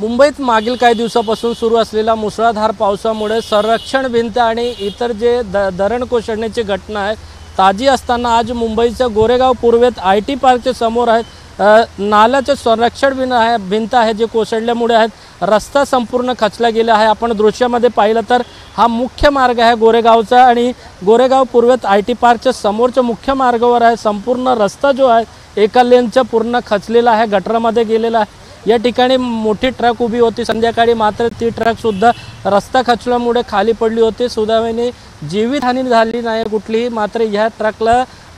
मुंबईत मागील काही दिवसापासून सुरू असलेला मुसळधार पावसामुळे संरक्षण भिंत आणि इतर जे धरण कोसळण्याची घटना आहे ताजी असताना आज मुंबईच्या गोरेगाव पूर्वेत IT पार्कच्या समोर आहेत नाल्याचे संरक्षण भिंत आहे जे कोसळल्यामुळे आहेत रस्ता संपूर्ण खचला गेला आहे। आपण दृश्यामध्ये पाहिलं तर हा मुख्य मार्ग आहे गोरेगावचा आणि गोरेगाव पूर्वेत IT पार्कच्या समोरच्या मुख्य मार्गावर आहे संपूर्ण रस्ता जो आहे एका लेनचा पूर्ण खचलेला आहे गटरामध्ये गेलेला आहे। या ठिकाणी मोठी ट्रक उभी होती संध्याकाळी मात्र ती ट्रक सुद्धा रस्ता खचल्यामुळे खाली पडली होती। सुदैवाने जीवितहानी झाली नाही कुठलीही मात्र या ट्रकला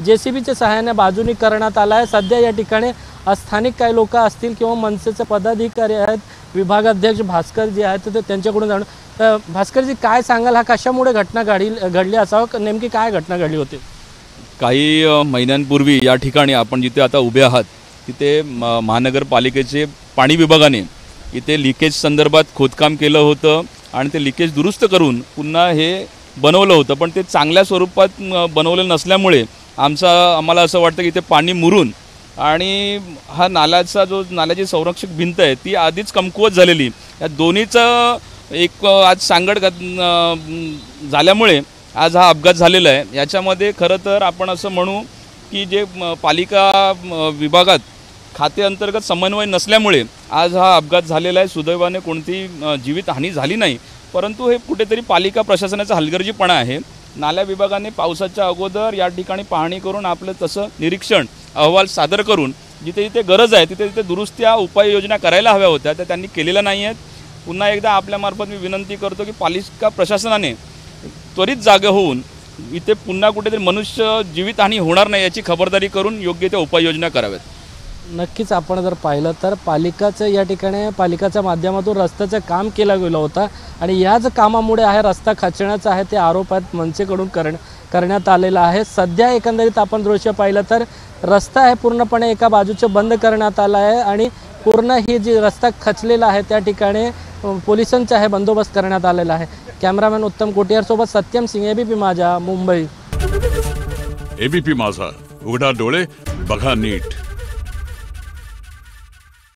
JCBच्या सहाय्याने बाजूनी करण्यात आला आहे। सध्या या ठिकाणी स्थानिक काही लोक असतील किंवा मनसेचे पदाधिकारी आहेत विभागाध्यक्ष भास्कर जी आहेत ते त्यांच्याकडून जाणून भास्कर जी काय सांगाल हा कशामुळे घटना घडली असावं नेमकी काय घटना घडली होती? काही महिन्यांपूर्वी या ठिकाणी आपण जिथे आता उभे आहात तिथे महानगरपालिकेचे पाणी विभागाने इथे लिकेज संदर्भात खोदकाम केलं होतं आणि ते लिकेज दुरुस्त करून पुन्हा हे बनवलं होतं पण ते चांगल्या स्वरूपात बनवलं नसल्यामुळे आम्हाला असं वाटतं की इथे पाणी मुरून आणि हा नाल्याचा जो नाल्याची संरक्षक भिंत आहे ती आधीच कमकुवत झालेली या दोन्हीचं एक आज सांगड झाल्यामुळे आज हा अपघात झालेला आहे। याच्यामध्ये खरं तर आपण असं म्हणू की जे पालिका विभागात खाते अंतर्गत समन्वय नसल्यामुळे आज हा अपघात झालेला आहे। सुदैवाने कोणतीही जीवितहानी झाली नाही परंतु हे कुठेतरी पालिका प्रशासनाचा हलगर्जीपणा आहे। नाल्या विभागाने पावसाच्या अगोदर या ठिकाणी पाहणी करून आपलं तसं निरीक्षण अहवाल सादर करून जिथे जिथे गरज आहे तिथे तिथे दुरुस्त्या उपाययोजना करायला हव्या होत्या त्या त्यांनी केलेल्या नाही आहेत। पुन्हा एकदा आपल्यामार्फत मी विनंती करतो की पालिका प्रशासनाने त्वरित जागे होऊन इथे पुन्हा कुठेतरी मनुष्य जीवितहानी होणार नाही याची खबरदारी करून योग्य त्या उपाययोजना कराव्यात। नक्कीच आपण जर पाहिलं तर पालिकाचं या ठिकाणी पालिकाच्या माध्यमातून रस्त्याचं काम केला गेला होता आणि याच कामामुळे आहे रस्ता खचण्याचा आहे ते आरोप आहेत मनसेकडून करण्यात आलेला आहे। सध्या एकंदरीत आपण दृश्य पाहिलं तर रस्ता आहे पूर्णपणे एका बाजूचं बंद करण्यात आला आहे आणि पूर्ण ही जी रस्ता खचलेला आहे त्या ठिकाणी पोलिसांचा आहे बंदोबस्त करण्यात आलेला आहे। कॅमेरामॅन उत्तम कोटियार सोबत सत्यम सिंह ABP माझा मुंबई। ABP माझा उघडा डोळे बघा नीट।